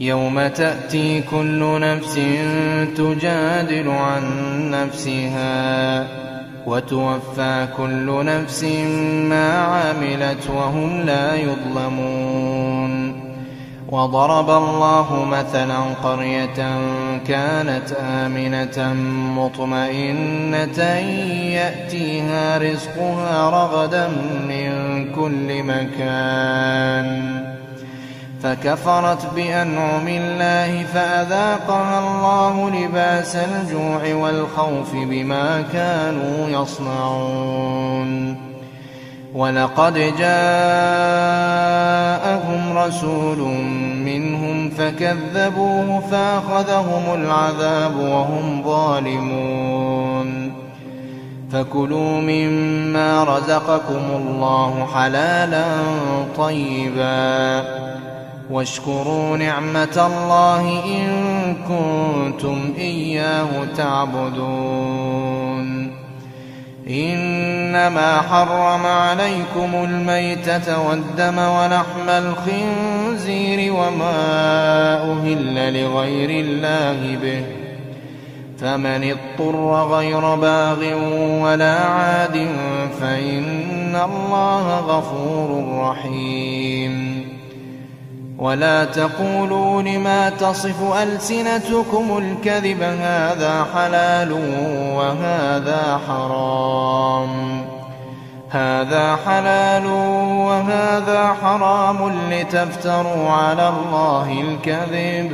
يوم تأتي كل نفس تجادل عن نفسها وتوفى كل نفس ما عملت وهم لا يظلمون. وضرب الله مثلا قرية كانت آمنة مطمئنة يأتيها رزقها رغدا من كل مكان فكفرت بأنعم الله فأذاقها الله لباس الجوع والخوف بما كانوا يصنعون. ولقد جاءهم رسول منهم فكذبوه فأخذهم العذاب وهم ظالمون. فكلوا مما رزقكم الله حلالا طيبا واشكروا نعمة الله إن كنتم إياه تعبدون. إنما حرم عليكم الميتة والدم ولحم الخنزير وما أهل لغير الله به، فمن اضطر غير باغ ولا عاد فإن الله غفور رحيم. ولا تقولوا لما تصف ألسنتكم الكذب هذا حلال وهذا حرام لتفتروا على الله الكذب،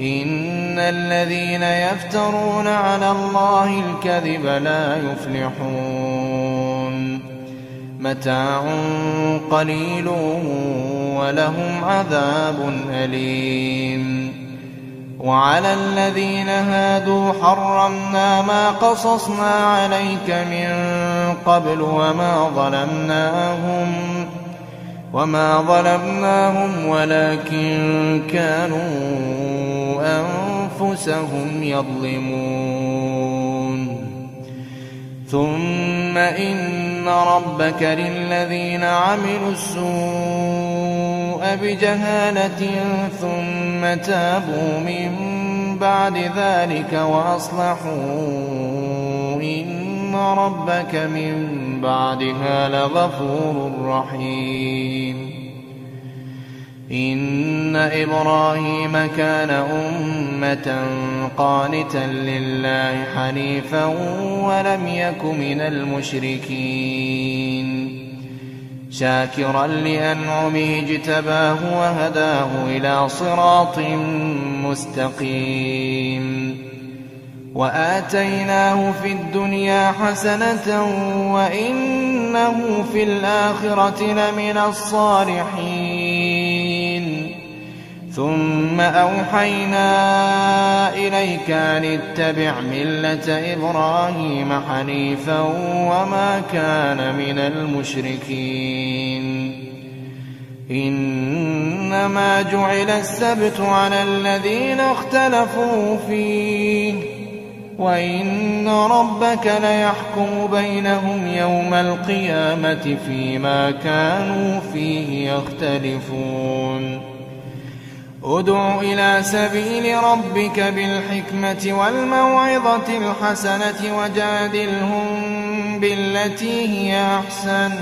إن الذين يفترون على الله الكذب لا يفلحون. متاع قليل ولهم عذاب أليم. وعلى الذين هادوا حرمنا ما قصصنا عليك من قبل وما ظلمناهم ولكن كانوا أنفسهم يظلمون. ثم إن ربك للذين عملوا السوء بجهالة ثم تابوا من بعد ذلك وأصلحوا إن ربك من بعدها لغفور رحيم. إن إبراهيم كان أمة قانتا لله حنيفا ولم يك من المشركين، شاكرا لأنعمه اجتباه وهداه إلى صراط مستقيم. وآتيناه في الدنيا حسنة وإنه في الآخرة لمن الصالحين. ثم أوحينا إليك أن اتبع ملة إبراهيم حنيفا وما كان من المشركين. إنما جعل السبت على الذين اختلفوا فيه، وإن ربك ليحكم بينهم يوم القيامة فيما كانوا فيه يختلفون. ادع إلى سبيل ربك بالحكمة والموعظة الحسنة وجادلهم بالتي هي أحسن،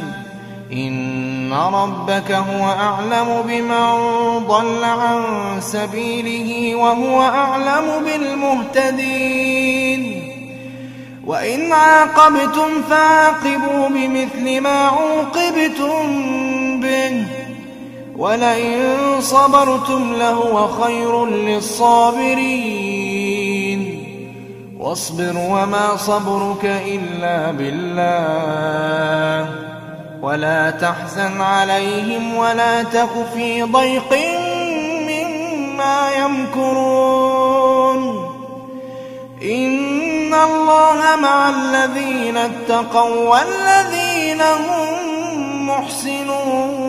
إن ربك هو أعلم بمن ضل عن سبيله وهو أعلم بالمهتدين. وإن عاقبتم فعاقبوا بمثل ما عوقبتم به، ولئن صبرتم لهو خير للصابرين. واصبر وما صبرك إلا بالله، ولا تحزن عليهم ولا تك في ضيق مما يمكرون. إن الله مع الذين اتقوا والذين هم محسنون.